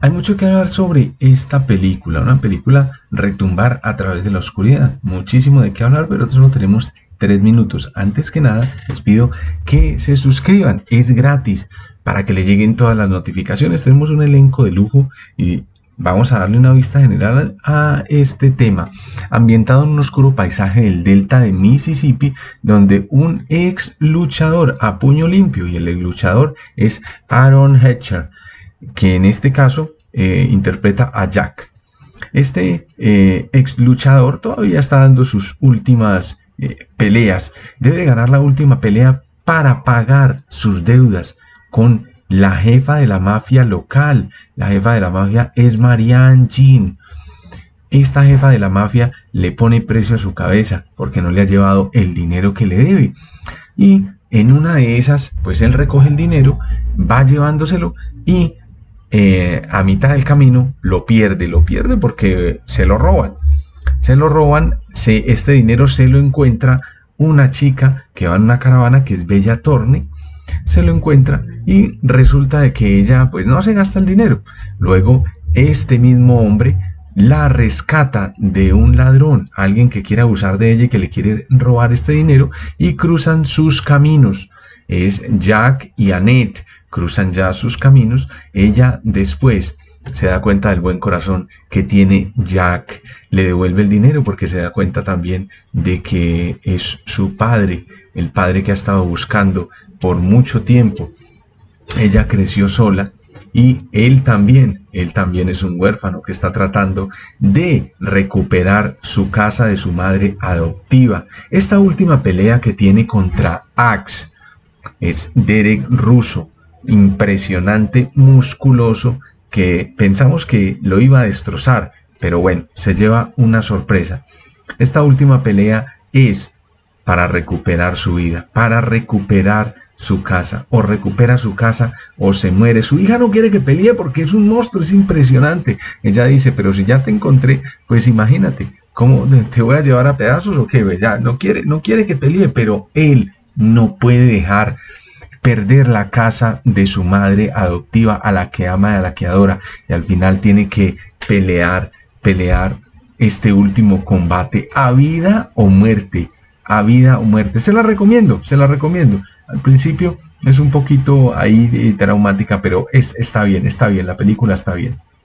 Hay mucho que hablar sobre esta película, una película retumbar a través de la oscuridad. Muchísimo de qué hablar, pero nosotros no tenemos 3 minutos. Antes que nada, les pido que se suscriban, es gratis, para que le lleguen todas las notificaciones. Tenemos un elenco de lujo y vamos a darle una vista general a este tema. Ambientado en un oscuro paisaje del delta de Mississippi, donde un ex luchador a puño limpio, y el ex luchador es Aaron Eckhart, que en este caso interpreta a Jack. Este ex luchador todavía está dando sus últimas peleas. Debe ganar la última pelea para pagar sus deudas con la jefa de la mafia local. La jefa de la mafia es Marianne Jean. Esta jefa de la mafia le pone precio a su cabeza porque no le ha llevado el dinero que le debe. Y en una de esas, pues él recoge el dinero, va llevándoselo y a mitad del camino lo pierde porque se lo roban. Este dinero se lo encuentra una chica que va en una caravana, que es Bella Thorne. Se lo encuentra y resulta de que ella pues no se gasta el dinero. Luego este mismo hombre la rescata de un ladrón, alguien que quiere abusar de ella y que le quiere robar este dinero, y cruzan sus caminos. Es Jack y Annette, cruzan ya sus caminos. Ella después se da cuenta del buen corazón que tiene Jack, le devuelve el dinero porque se da cuenta también de que es su padre, el padre que ha estado buscando por mucho tiempo. Ella creció sola y él también es un huérfano que está tratando de recuperar su casa de su madre adoptiva. Esta última pelea que tiene contra Axe es Derek Russo, impresionante, musculoso, que pensamos que lo iba a destrozar, pero bueno, se lleva una sorpresa. Esta última pelea es para recuperar su vida, para recuperar su casa. O recupera su casa o se muere. Su hija no quiere que pelee porque es un monstruo, es impresionante. Ella dice, pero si ya te encontré, pues imagínate, ¿cómo te voy a llevar a pedazos o qué? Ya no quiere que pelee, pero él no puede dejar perder la casa de su madre adoptiva, a la que ama y a la que adora, y al final tiene que pelear este último combate a vida o muerte, a vida o muerte. Se la recomiendo. Al principio es un poquito ahí traumática, pero está bien, la película está bien.